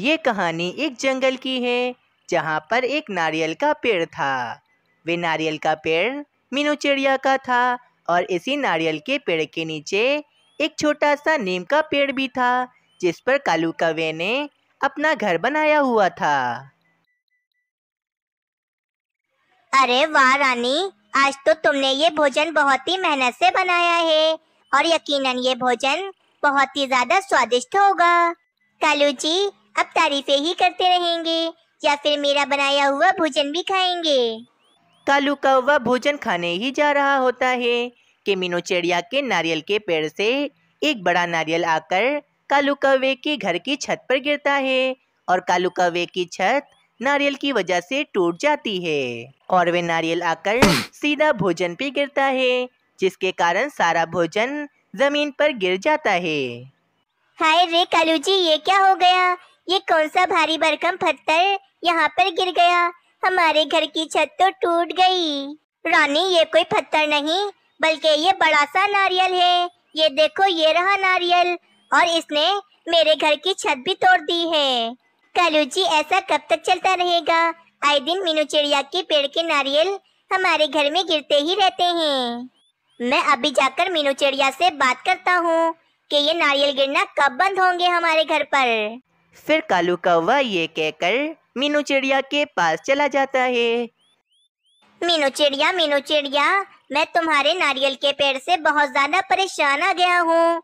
ये कहानी एक जंगल की है जहाँ पर एक नारियल का पेड़ था। वे नारियल का पेड़ मीनू चिड़िया का था और इसी नारियल के पेड़ के नीचे एक छोटा सा नीम का पेड़ भी था जिस पर कालू कौवे ने अपना घर बनाया हुआ था। अरे वाह रानी, आज तो तुमने ये भोजन बहुत ही मेहनत से बनाया है और यकीनन ये भोजन बहुत ही ज्यादा स्वादिष्ट होगा। कालू जी अब तारीफें ही करते रहेंगे या फिर मेरा बनाया हुआ भोजन भी खाएंगे। कालू कौवा भोजन खाने ही जा रहा होता है कि मीनू चिड़िया के नारियल के पेड़ से एक बड़ा नारियल आकर कालू कौवे के घर की छत पर गिरता है और कालू कौवे की छत नारियल की वजह से टूट जाती है और वे नारियल आकर सीधा भोजन पे गिरता है जिसके कारण सारा भोजन जमीन पर गिर जाता है। हाय रे कालू जी, ये क्या हो गया? ये कौन सा भारी भरकम पत्थर यहाँ पर गिर गया? हमारे घर की छत तो टूट गई। रानी, ये कोई पत्थर नहीं बल्कि ये बड़ा सा नारियल है। ये देखो, ये रहा नारियल और इसने मेरे घर की छत भी तोड़ दी है। कालू जी, ऐसा कब तक चलता रहेगा? आए दिन मीनू चिड़िया के पेड़ के नारियल हमारे घर में गिरते ही रहते हैं। मैं अभी जाकर मीनू चिड़िया से बात करता हूँ कि ये नारियल गिरना कब बंद होंगे हमारे घर पर। फिर कालू कौवा ये कहकर मीनू चिड़िया के पास चला जाता है। मीनू चिड़िया, मैं तुम्हारे नारियल के पेड़ से बहुत ज्यादा परेशान आ गया हूँ।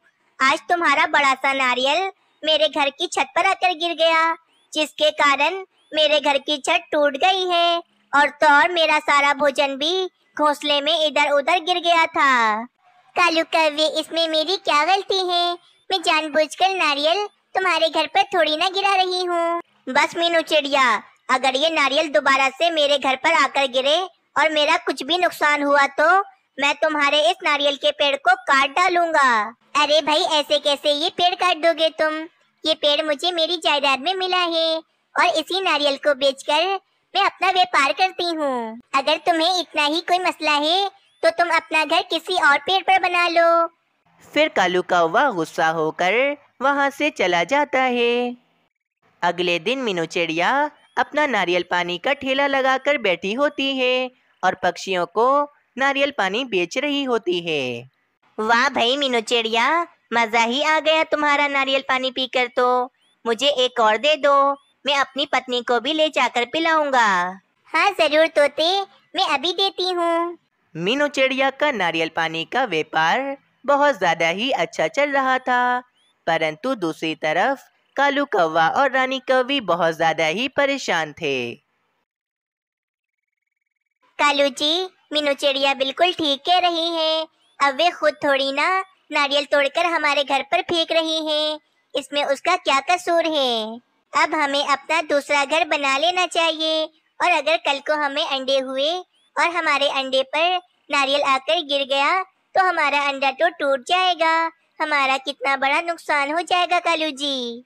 आज तुम्हारा बड़ा सा नारियल मेरे घर की छत पर आकर गिर गया जिसके कारण मेरे घर की छत टूट गई है और तो और मेरा सारा भोजन भी घोंसले में इधर उधर गिर गया था। कालू कौवे, इसमें मेरी क्या गलती है? मैं जानबूझकर नारियल तुम्हारे घर पर थोड़ी ना गिरा रही हूँ। बस मीनू चिड़िया, अगर ये नारियल दोबारा से मेरे घर पर आकर गिरे और मेरा कुछ भी नुकसान हुआ तो मैं तुम्हारे इस नारियल के पेड़ को काट डालूंगा। अरे भाई, ऐसे कैसे ये पेड़ काट दोगे तुम? ये पेड़ मुझे मेरी जायदाद में मिला है और इसी नारियल को बेचकर मैं अपना व्यापार करती हूँ। अगर तुम्हें इतना ही कोई मसला है तो तुम अपना घर किसी और पेड़ पर बना लो। फिर कालू कौवा गुस्सा होकर वहाँ से चला जाता है। अगले दिन मीनू चिड़िया अपना नारियल पानी का ठेला लगाकर बैठी होती है और पक्षियों को नारियल पानी बेच रही होती है। वाह भाई मीनू चिड़िया, मज़ा ही आ गया तुम्हारा नारियल पानी पीकर। तो मुझे एक और दे दो, मैं अपनी पत्नी को भी ले जाकर पिलाऊंगा। हाँ जरूर तोते, मैं अभी देती हूँ। मीनू चिड़िया का नारियल पानी का व्यापार बहुत ज्यादा ही अच्छा चल रहा था, परंतु दूसरी तरफ कालू कौवा और रानी कौवी बहुत ज्यादा ही परेशान थे। कालू जी, मीनू चिड़िया बिल्कुल ठीक कह रही है। अब वे खुद थोड़ी ना नारियल तोड़कर हमारे घर पर फेंक रही है, इसमें उसका क्या कसूर है? अब हमें अपना दूसरा घर बना लेना चाहिए और अगर कल को हमें अंडे हुए और हमारे अंडे पर नारियल आकर गिर गया तो हमारा अंडा तो टूट जाएगा। हमारा कितना बड़ा नुकसान हो जाएगा कालू जी।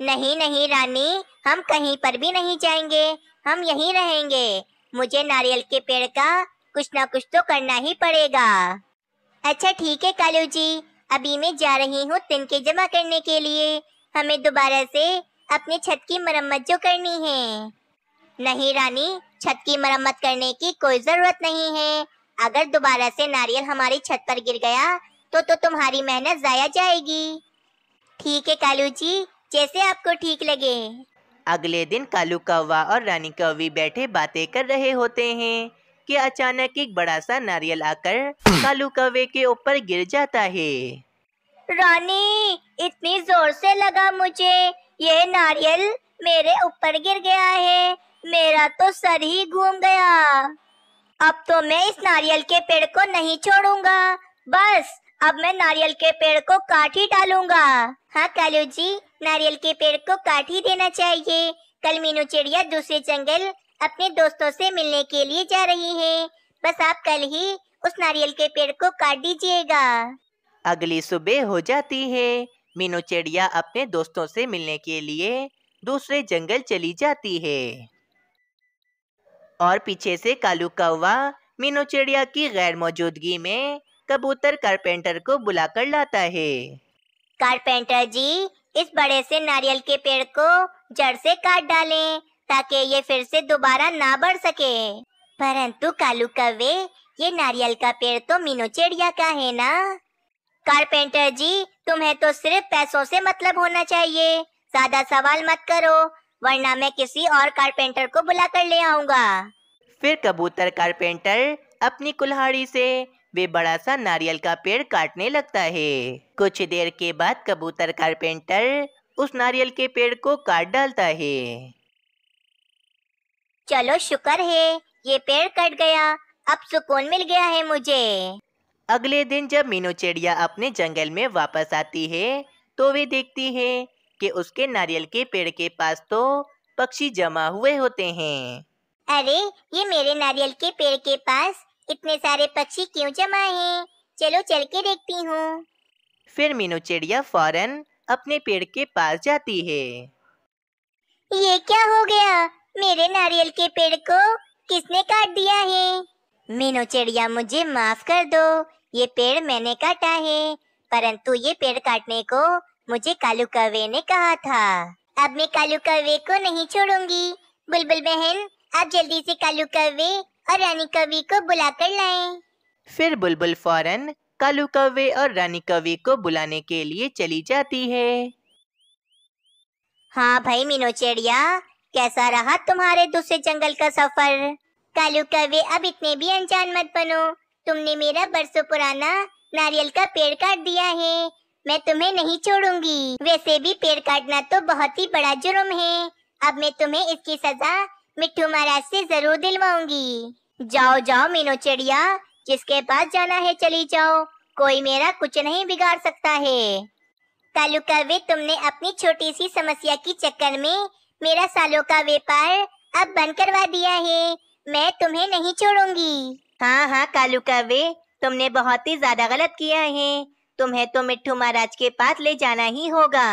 नहीं नहीं रानी, हम कहीं पर भी नहीं जाएंगे, हम यहीं रहेंगे। मुझे नारियल के पेड़ का कुछ ना कुछ तो करना ही पड़ेगा। अच्छा ठीक है कालू जी, अभी मैं जा रही हूँ तिनके जमा करने के लिए। हमें दोबारा से अपनी छत की मरम्मत जो करनी है। नहीं रानी, छत की मरम्मत करने की कोई ज़रूरत नहीं है। अगर दोबारा से नारियल हमारी छत पर गिर गया तो तुम्हारी मेहनत ज़ाया जाएगी। ठीक है कालू जी, जैसे आपको ठीक लगे। अगले दिन कालू कौवा और रानी कौवी बैठे बातें कर रहे होते हैं कि अचानक एक बड़ा सा नारियल आकर कालू कौवे के ऊपर गिर जाता है। रानी, इतनी जोर से लगा मुझे, ये नारियल मेरे ऊपर गिर गया है। मेरा तो सर ही घूम गया। अब तो मैं इस नारियल के पेड़ को नहीं छोड़ूंगा। बस अब मैं नारियल के पेड़ को काट ही डालूंगा। हाँ कालू जी, नारियल के पेड़ को काट ही देना चाहिए। कल मीनू चिड़िया दूसरे जंगल अपने दोस्तों से मिलने के लिए जा रही है। बस आप कल ही उस नारियल के पेड़ को काट दीजिएगा। अगली सुबह हो जाती है। मीनू चिड़िया अपने दोस्तों से मिलने के लिए दूसरे जंगल चली जाती है और पीछे से कालू कौवा मीनू चिड़िया की गैर मौजूदगी में कबूतर कारपेंटर को बुलाकर लाता है। कारपेंटर जी, इस बड़े से नारियल के पेड़ को जड़ से काट डालें ताकि ये फिर से दोबारा ना बढ़ सके। परंतु कालू कौवे, ये नारियल का पेड़ तो मीनू चिड़िया का है ना। कारपेंटर जी, तुम्हें तो सिर्फ पैसों से मतलब होना चाहिए। ज्यादा सवाल मत करो वरना मैं किसी और कारपेंटर को बुला कर ले आऊंगा। फिर कबूतर कारपेंटर अपनी कुल्हाड़ी से वे बड़ा सा नारियल का पेड़ काटने लगता है। कुछ देर के बाद कबूतर कारपेंटर उस नारियल के पेड़ को काट डालता है। चलो शुक्र है ये पेड़ कट गया, अब सुकून मिल गया है मुझे। अगले दिन जब मीनू चिड़िया अपने जंगल में वापस आती है तो वे देखती है कि उसके नारियल के पेड़ के पास तो पक्षी जमा हुए होते हैं। अरे, ये मेरे नारियल के पेड़ के पास इतने सारे पक्षी क्यों जमा हैं? चलो चल के देखती हूँ। फिर मीनू चिड़िया फौरन अपने पेड़ के पास जाती है। ये क्या हो गया? मेरे नारियल के पेड़ को किसने काट दिया है? मीनू चिड़िया, मुझे माफ कर दो, ये पेड़ मैंने काटा है, परंतु ये पेड़ काटने को मुझे कालू कौवे ने कहा था। अब मैं कालू कौवे को नहीं छोड़ूंगी। बुलबुल बहन, आप जल्दी से कालू कौवे और रानी कौवे को बुला कर लाएं। फिर बुलबुल फौरन कालू कौवे और रानी कौवे को बुलाने के लिए चली जाती है। हाँ भाई मीनू चिड़िया, कैसा रहा तुम्हारे दूसरे जंगल का सफर? कालू कौवे, अब इतने भी अनजान मत बनो। तुमने मेरा बरसों पुराना नारियल का पेड़ काट दिया है, मैं तुम्हें नहीं छोड़ूंगी। वैसे भी पेड़ काटना तो बहुत ही बड़ा जुर्म है। अब मैं तुम्हें इसकी सजा मिट्ठू महाराज से जरूर दिलवाऊंगी। जाओ जाओ मीनू चिड़िया, जिसके पास जाना है चली जाओ, कोई मेरा कुछ नहीं बिगाड़ सकता है। कालू कौवे, तुमने अपनी छोटी सी समस्या की चक्कर में मेरा सालों का व्यापार अब बंद करवा दिया है, मैं तुम्हें नहीं छोड़ूंगी। हाँ हाँ कालू कौवे, तुमने बहुत ही ज्यादा गलत किया है, तुम्हें तो मिट्ठू महाराज के पास ले जाना ही होगा।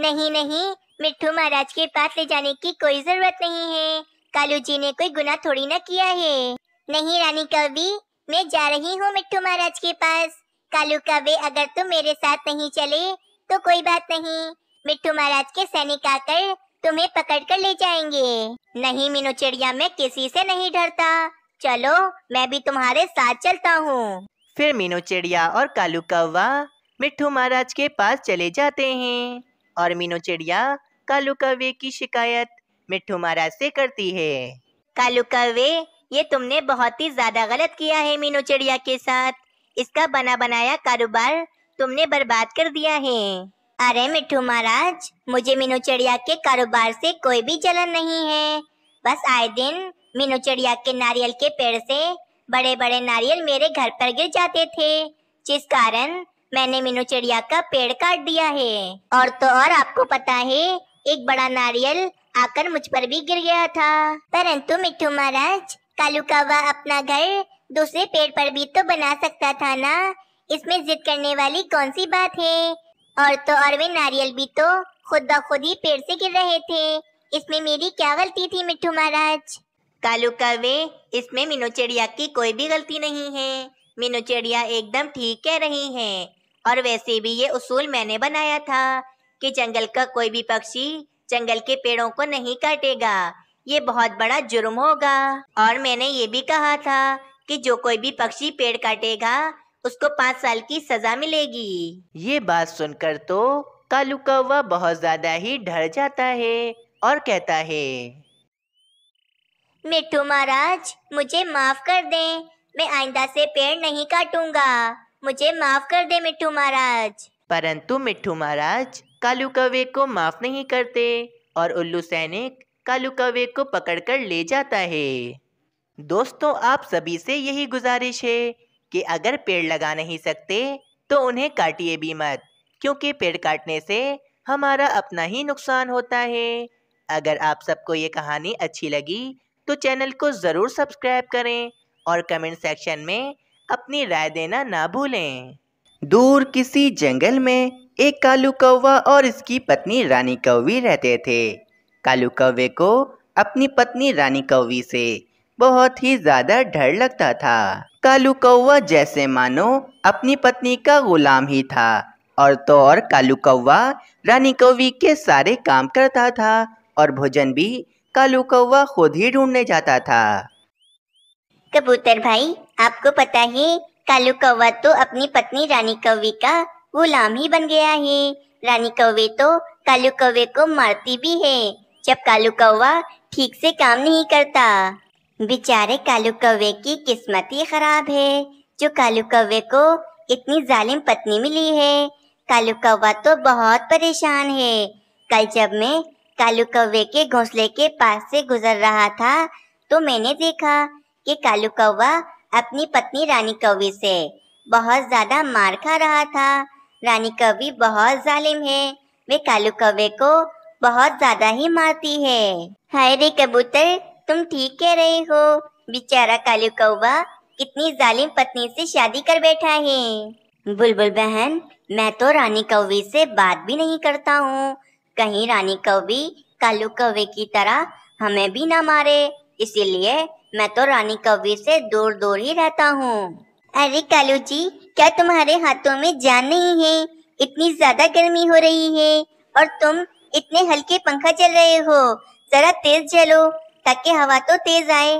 नहीं नहीं, मिट्ठू महाराज के पास ले जाने की कोई जरूरत नहीं है, कालू जी ने कोई गुनाह थोड़ी ना किया है। नहीं रानी कौवे, मैं जा रही हूँ मिट्ठू महाराज के पास। कालू कौवे, अगर तुम मेरे साथ नहीं चले तो कोई बात नहीं, मिट्ठू महाराज के सैनिक आकर तुम्हें पकड़ कर ले जाएंगे। नहीं मीनू चिड़िया, मैं किसी से नहीं डरता, चलो मैं भी तुम्हारे साथ चलता हूँ। फिर मीनू चिड़िया और कालू कौवा मिट्ठू महाराज के पास चले जाते हैं और मीनू चिड़िया कालू कौवे की शिकायत मिट्ठू महाराज से करती है। कालू कौवे, ये तुमने बहुत ही ज्यादा गलत किया है मीनू चिड़िया के साथ, इसका बना बनाया कारोबार तुमने बर्बाद कर दिया है। अरे मिट्ठू महाराज, मुझे मीनू चिड़िया के कारोबार से कोई भी जलन नहीं है, बस आए दिन मीनू चिड़िया के नारियल के पेड़ से बड़े बड़े नारियल मेरे घर पर गिर जाते थे, जिस कारण मैंने मीनू चिड़िया का पेड़ काट दिया है। और तो और आपको पता है, एक बड़ा नारियल आकर मुझ पर भी गिर गया था। परंतु मिट्ठू महाराज, कालू कौवा अपना घर दूसरे पेड़ पर भी तो बना सकता था ना, इसमें जिद करने वाली कौन सी बात है। और तो और वे नारियल भी तो खुद ब खुद ही पेड़ से गिर रहे थे, इसमें मेरी क्या गलती थी मिट्ठू महाराज? कालू कौवे, इसमें मीनू चिड़िया की कोई भी गलती नहीं है, मीनू चिड़िया एकदम ठीक कह रही है। और वैसे भी ये उसूल मैंने बनाया था कि जंगल का कोई भी पक्षी जंगल के पेड़ों को नहीं काटेगा, ये बहुत बड़ा जुर्म होगा। और मैंने ये भी कहा था कि जो कोई भी पक्षी पेड़ काटेगा उसको 5 साल की सजा मिलेगी। ये बात सुनकर तो कालू कौवा बहुत ज्यादा ही डर जाता है और कहता है, मिट्ठू महाराज मुझे माफ कर दें, मैं आइंदा से पेड़ नहीं काटूंगा, मुझे माफ कर दे मिट्ठू महाराज। परंतु मिट्ठू महाराज कालू कौवे को माफ नहीं करते और उल्लू सैनिक कालू कौवे को पकड़कर ले जाता है। दोस्तों, आप सभी से यही गुजारिश है कि अगर पेड़ लगा नहीं सकते तो उन्हें काटिए भी मत, क्योंकि पेड़ काटने से हमारा अपना ही नुकसान होता है। अगर आप सबको ये कहानी अच्छी लगी तो चैनल को ज़रूर सब्सक्राइब करें और कमेंट सेक्शन में अपनी राय देना ना भूलें। दूर किसी जंगल में एक कालू कौवा और इसकी पत्नी रानी कौवी रहते थे। कालू कौवे को अपनी पत्नी रानी कौवी से बहुत ही ज्यादा डर लगता था। कालू कौवा जैसे मानो अपनी पत्नी का गुलाम ही था और तो और कालू कौवा रानी कौवी के सारे काम करता था और भोजन भी कालू कौवा खुद ही ढूंढने जाता था। कबूतर भाई, आपको पता है कालू कौवा तो अपनी पत्नी रानी कौवी का गुलाम ही बन गया है। रानी कौवे तो कालू कौवे को मारती भी है जब कालू कौवा ठीक से काम नहीं करता। बेचारे कालू कौवे की किस्मत ही खराब है जो कालू कौवे को इतनी जालिम पत्नी मिली है। कालू कौवा तो बहुत परेशान है। कल जब मैं कालू कौवे के घोंसले के पास से गुजर रहा था तो मैंने देखा कि कालू कौवा अपनी पत्नी रानी कौवी से बहुत ज्यादा मार खा रहा था। रानी कौवी बहुत जालिम है, वे कालू कौवे को बहुत ज्यादा ही मारती है। हाय रे कबूतर, तुम ठीक कह रहे हो, बेचारा कालू कौवा कितनी जालिम पत्नी से शादी कर बैठा है। बुलबुल बहन, मैं तो रानी कौवी से बात भी नहीं करता हूँ, कहीं रानी कौवी कालू कौवे की तरह हमें भी ना मारे, इसीलिए मैं तो रानी कौवी से दूर दूर ही रहता हूँ। अरे कालू जी, क्या तुम्हारे हाथों में जान नहीं है? इतनी ज्यादा गर्मी हो रही है और तुम इतने हल्के पंखा चल रहे हो, जरा तेज चलो ताकि हवा तो तेज आए।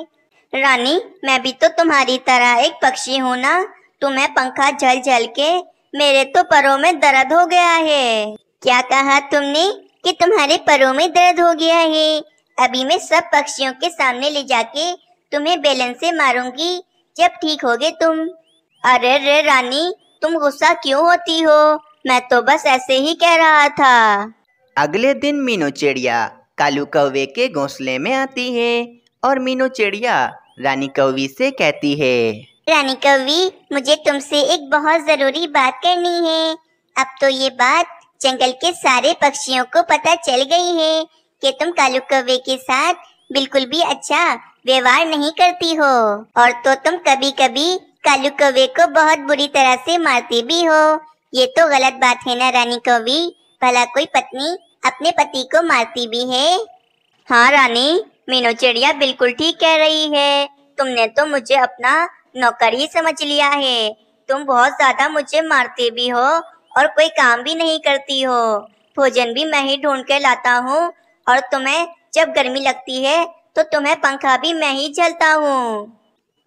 रानी, मैं भी तो तुम्हारी तरह एक पक्षी हूँ ना, तुम्हें पंखा झल झल के मेरे तो परों में दर्द हो गया है। क्या कहा तुमने कि तुम्हारे परों में दर्द हो गया है? अभी मैं सब पक्षियों के सामने ले जाके तुम्हें बेलन से मारूंगी, जब ठीक होगे तुम। अरे रे रानी, तुम गुस्सा क्यों होती हो? मैं तो बस ऐसे ही कह रहा था। अगले दिन मीनू चिड़िया कालू कौवे के घोंसले में आती है और मीनू चिड़िया रानी कौवी से कहती है, रानी कौवी, मुझे तुमसे एक बहुत जरूरी बात करनी है। अब तो ये बात जंगल के सारे पक्षियों को पता चल गई है कि तुम कालू कौवे के साथ बिल्कुल भी अच्छा व्यवहार नहीं करती हो और तो तुम कभी कभी कालू कौवे को बहुत बुरी तरह से मारती भी हो। ये तो गलत बात है ना रानी कौवी, भला कोई पत्नी अपने पति को मारती भी है? हाँ रानी, मीनू चिड़िया बिल्कुल ठीक कह रही है, तुमने तो मुझे अपना नौकर ही समझ लिया है। तुम बहुत ज्यादा मुझे मारते भी हो और कोई काम भी नहीं करती हो। भोजन भी मैं ही ढूंढ के लाता हूँ और तुम्हें जब गर्मी लगती है तो तुम्हें पंखा भी मैं ही झलता हूँ।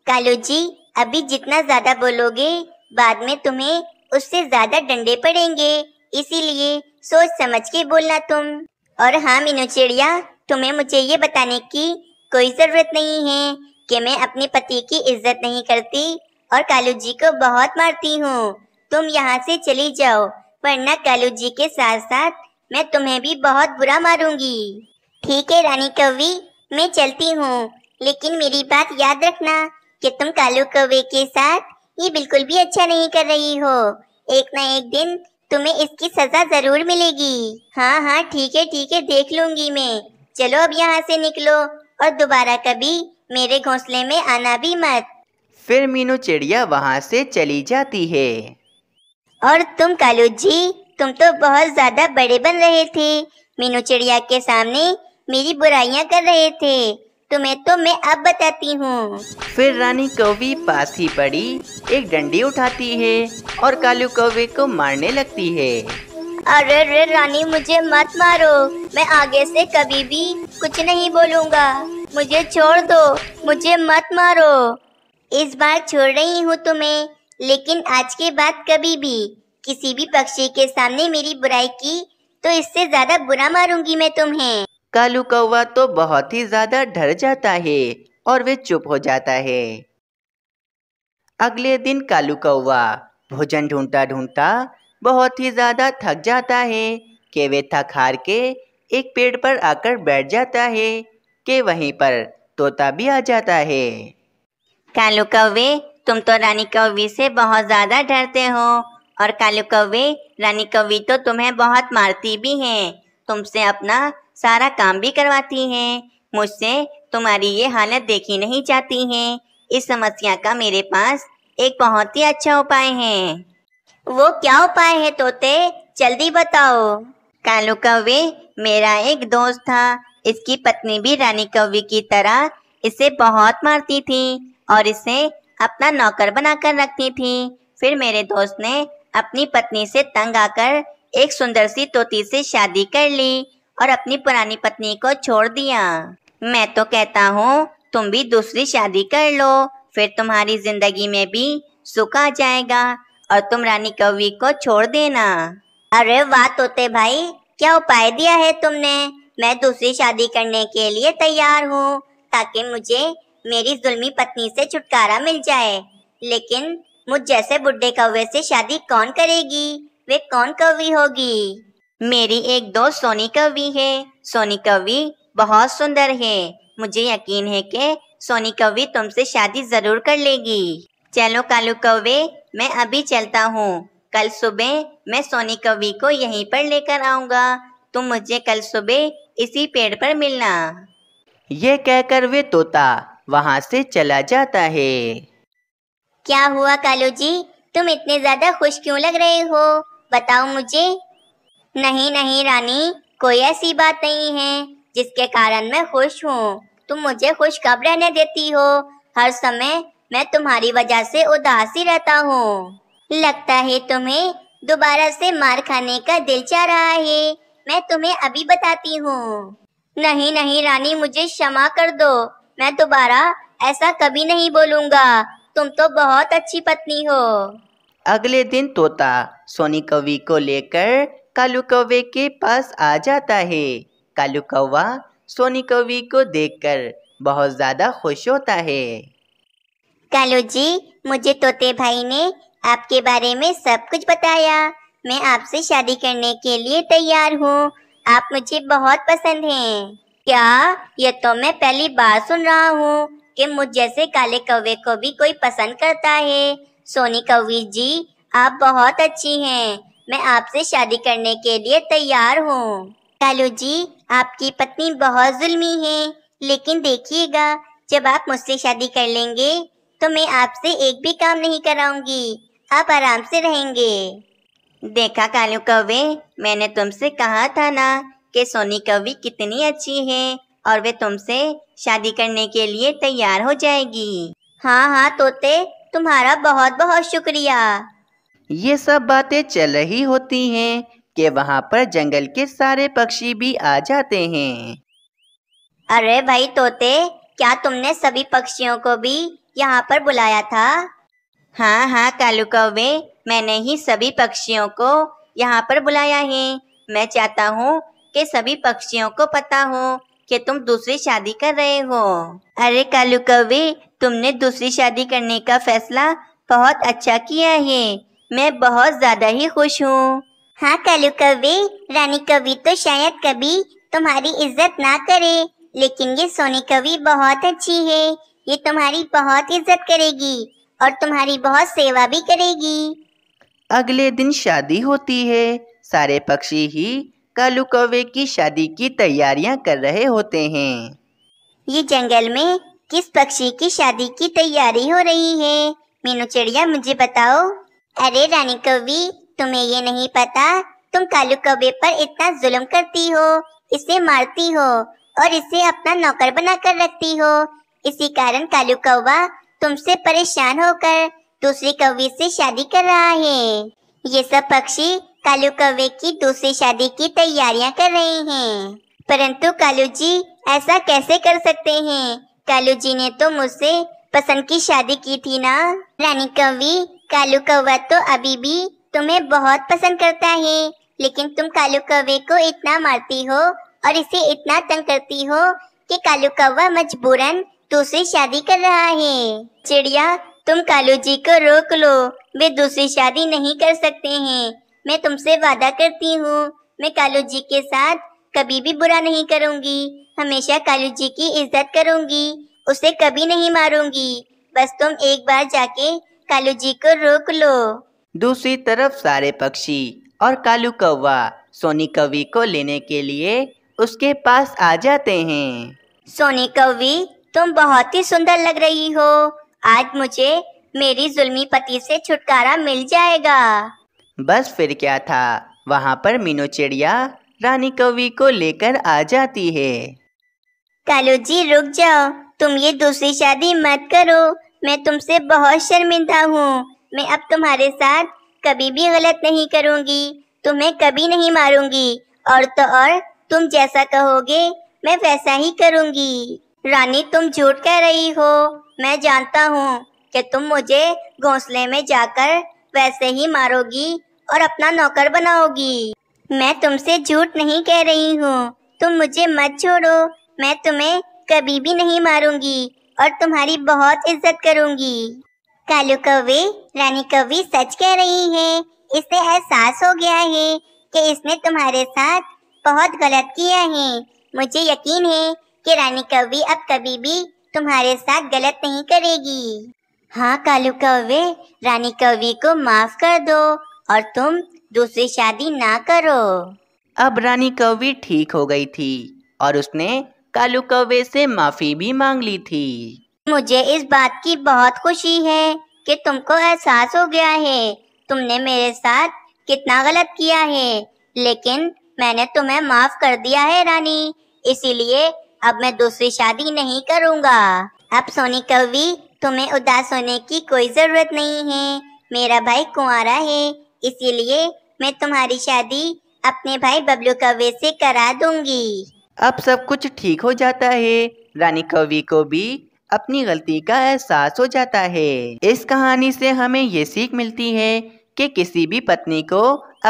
कालू जी, अभी जितना ज्यादा बोलोगे बाद में तुम्हें उससे ज्यादा डंडे पड़ेंगे, इसीलिए सोच समझ के बोलना तुम। और हाँ मीनू चिड़िया, तुम्हें मुझे ये बताने की कोई जरूरत नहीं है कि मैं अपने पति की इज्जत नहीं करती और कालू जी को बहुत मारती हूँ। तुम यहाँ से चली जाओ वरना कालू जी के साथ साथ मैं तुम्हें भी बहुत बुरा मारूंगी। ठीक है रानी कौवी, मैं चलती हूँ, लेकिन मेरी बात याद रखना कि तुम कालू कौवे के साथ ये बिल्कुल भी अच्छा नहीं कर रही हो। एक ना एक दिन तुम्हें इसकी सजा जरूर मिलेगी। हाँ हाँ, ठीक है ठीक है, देख लूंगी मैं। चलो अब यहाँ से निकलो और दोबारा कभी मेरे घोंसले में आना भी मत। फिर मीनू चिड़िया वहाँ से चली जाती है। और तुम कालू जी, तुम तो बहुत ज्यादा बड़े बन रहे थे, मीनू चिड़िया के सामने मेरी बुराइयाँ कर रहे थे, तुम्हें तो मैं अब बताती हूँ। फिर रानी कौवी पास ही पड़ी एक डंडी उठाती है और कालू कौवे को मारने लगती है। अरे रे रानी, मुझे मत मारो, मैं आगे से कभी भी कुछ नहीं बोलूँगा, मुझे छोड़ दो, मुझे मत मारो। इस बार छोड़ रही हूँ तुम्हें, लेकिन आज के बाद कभी भी किसी भी पक्षी के सामने मेरी बुराई की तो इससे ज्यादा बुरा मारूंगी मैं तुम्हें। कालू कौवा तो बहुत ही ज्यादा डर जाता है और वे चुप हो जाता है। अगले दिन कालू कौवा भोजन ढूंढता ढूंढता बहुत ही ज्यादा थक जाता है कि वे थक हार के एक पेड़ पर आकर बैठ जाता है कि वहीं पर तोता भी आ जाता है। कालू कौवे, तुम तो रानी कौवी से बहुत ज्यादा डरते हो और कालू कौवे रानी कौवी तो तुम्हें बहुत मारती भी है, तुमसे अपना सारा काम भी करवाती हैं। मुझसे तुम्हारी ये हालत देखी नहीं जाती है। इस समस्या का मेरे पास एक बहुत ही अच्छा उपाय है। वो क्या उपाय है तोते, जल्दी बताओ। कालू कौवे मेरा एक दोस्त था, इसकी पत्नी भी रानी कौवे की तरह इसे बहुत मारती थी और इसे अपना नौकर बनाकर रखती थी। फिर मेरे दोस्त ने अपनी पत्नी से तंग आकर एक सुंदर सी तोती से शादी कर ली और अपनी पुरानी पत्नी को छोड़ दिया। मैं तो कहता हूँ तुम भी दूसरी शादी कर लो, फिर तुम्हारी जिंदगी में भी सुख आ जाएगा और तुम रानी कौवी को छोड़ देना। अरे वाह तोते भाई, क्या उपाय दिया है तुमने। मैं दूसरी शादी करने के लिए तैयार हूँ ताकि मुझे मेरी जुल्मी पत्नी से छुटकारा मिल जाए, लेकिन मुझ जैसे बुड्ढे कौवे से शादी कौन करेगी, वे कौन कौवी होगी। मेरी एक दोस्त सोनी कौवी है। सोनी कौवी बहुत सुंदर है, मुझे यकीन है कि सोनी कौवी तुमसे शादी जरूर कर लेगी। चलो कालू कौवे, मैं अभी चलता हूँ। कल सुबह मैं सोनी कौवी को यहीं पर लेकर आऊँगा, तुम मुझे कल सुबह इसी पेड़ पर मिलना। ये कहकर वे तोता वहाँ से चला जाता है। क्या हुआ कालू जी, तुम इतने ज्यादा खुश क्यों लग रहे हो, बताओ मुझे। नहीं नहीं रानी, कोई ऐसी बात नहीं है जिसके कारण मैं खुश हूँ। तुम मुझे खुश कब रहने देती हो, हर समय मैं तुम्हारी वजह से उदास ही रहता हूँ। लगता है तुम्हें दोबारा से मार खाने का दिल चाह रहा है, मैं तुम्हें अभी बताती हूँ। नहीं नहीं रानी, मुझे क्षमा कर दो, मैं दोबारा ऐसा कभी नहीं बोलूँगा, तुम तो बहुत अच्छी पत्नी हो। अगले दिन तोता सोनी कौवी को लेकर कालू कौवे के पास आ जाता है। कालू कौवा सोनी कौवी को देखकर बहुत ज्यादा खुश होता है। कालू जी, मुझे तोते भाई ने आपके बारे में सब कुछ बताया। मैं आपसे शादी करने के लिए तैयार हूँ, आप मुझे बहुत पसंद हैं। क्या, ये तो मैं पहली बार सुन रहा हूँ कि मुझ जैसे काले कौवे को भी कोई पसंद करता है। सोनी कौवी जी, आप बहुत अच्छी हैं, मैं आपसे शादी करने के लिए तैयार हूँ। कालू जी, आपकी पत्नी बहुत जुल्मी है, लेकिन देखिएगा जब आप मुझसे शादी कर लेंगे तो मैं आपसे एक भी काम नहीं कराऊंगी, आप आराम से रहेंगे। देखा कालू कौवे, मैंने तुमसे कहा था ना कि सोनी कौवी कितनी अच्छी है और वे तुमसे शादी करने के लिए तैयार हो जाएगी। हाँ हाँ तोते, तुम्हारा बहुत बहुत शुक्रिया। ये सब बातें चल रही होती हैं कि वहाँ पर जंगल के सारे पक्षी भी आ जाते हैं। अरे भाई तोते, क्या तुमने सभी पक्षियों को भी यहाँ पर बुलाया था। हाँ हाँ कालू कौवे, मैंने ही सभी पक्षियों को यहाँ पर बुलाया है। मैं चाहता हूँ कि सभी पक्षियों को पता हो कि तुम दूसरी शादी कर रहे हो। अरे कालू कौवे, तुमने दूसरी शादी करने का फैसला बहुत अच्छा किया है, मैं बहुत ज्यादा ही खुश हूँ। हाँ कालू कौवे, रानी कौवी तो शायद कभी तुम्हारी इज्जत ना करे, लेकिन ये सोनी कौवी बहुत अच्छी है, ये तुम्हारी बहुत इज्जत करेगी और तुम्हारी बहुत सेवा भी करेगी। अगले दिन शादी होती है। सारे पक्षी ही कालू कौवे की शादी की तैयारियां कर रहे होते हैं। ये जंगल में किस पक्षी की शादी की तैयारी हो रही है, मीनू चिड़िया मुझे बताओ। अरे रानी कौवी, तुम्हें ये नहीं पता, तुम कालू कौवे पर इतना जुल्म करती हो, इसे मारती हो और इसे अपना नौकर बनाकर रखती हो। इसी कारण कालू कौवा तुमसे परेशान होकर दूसरी कौवी से शादी कर रहा है। ये सब पक्षी कालू कौवे की दूसरी शादी की तैयारियां कर रहे हैं, परंतु कालू जी ऐसा कैसे कर सकते हैं। कालू जी ने तो मुझसे पसंद की शादी की थी ना। रानी कौवी, कालू कौवा तो अभी भी तुम्हें बहुत पसंद करता है, लेकिन तुम कालू कौवे को इतना मारती हो और इसे इतना तंग करती हो कि कालू कौवा मजबूरन दूसरी शादी कर रहा है। चिड़िया, तुम कालू जी को रोक लो, वे दूसरी शादी नहीं कर सकते हैं। मैं तुमसे वादा करती हूँ, मैं कालू जी के साथ कभी भी बुरा नहीं करूँगी, हमेशा कालू जी की इज्जत करूँगी, उसे कभी नहीं मारूंगी। बस तुम एक बार जाके कालू जी को रोक लो। दूसरी तरफ सारे पक्षी और कालू कौवा सोनी कौवी को लेने के लिए उसके पास आ जाते हैं। सोनी कौवी, तुम बहुत ही सुंदर लग रही हो, आज मुझे मेरी जुल्मी पति से छुटकारा मिल जाएगा। बस फिर क्या था, वहाँ पर मीनू चिड़िया रानी कौवी को लेकर आ जाती है। कालू जी रुक जाओ, तुम ये दूसरी शादी मत करो, मैं तुमसे बहुत शर्मिंदा हूँ। मैं अब तुम्हारे साथ कभी भी गलत नहीं करूँगी, तुम्हें कभी नहीं मारूंगी, और तो और तुम जैसा कहोगे मैं वैसा ही करूँगी। रानी तुम झूठ कह रही हो, मैं जानता हूँ कि तुम मुझे घोंसले में जाकर वैसे ही मारोगी और अपना नौकर बनाओगी। मैं तुमसे झूठ नहीं कह रही हूँ, तुम मुझे मत छोड़ो, मैं तुम्हें कभी भी नहीं मारूंगी और तुम्हारी बहुत इज्जत करूंगी। कालू कौवे रानी कौवी सच कह रही है, इसे एहसास हो गया है कि इसने तुम्हारे साथ बहुत गलत किया है। मुझे यकीन है कि रानी कौवी अब कभी भी तुम्हारे साथ गलत नहीं करेगी। हाँ कालू कौवे, रानी कौवी को माफ कर दो और तुम दूसरी शादी ना करो। अब रानी कौवी ठीक हो गई थी और उसने कालू कौवे से माफी भी मांग ली थी। मुझे इस बात की बहुत खुशी है कि तुमको एहसास हो गया है तुमने मेरे साथ कितना गलत किया है, लेकिन मैंने तुम्हें माफ कर दिया है रानी, इसीलिए अब मैं दूसरी शादी नहीं करूँगा। अब सोनी कौवी तुम्हें उदास होने की कोई जरूरत नहीं है, मेरा भाई कुंवारा है, इसीलिए मैं तुम्हारी शादी अपने भाई बबलू कौवे से करा दूंगी। अब सब कुछ ठीक हो जाता है, रानी कौवी को भी अपनी गलती का एहसास हो जाता है। इस कहानी से हमें ये सीख मिलती है कि किसी भी पत्नी को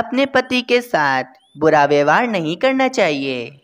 अपने पति के साथ बुरा व्यवहार नहीं करना चाहिए।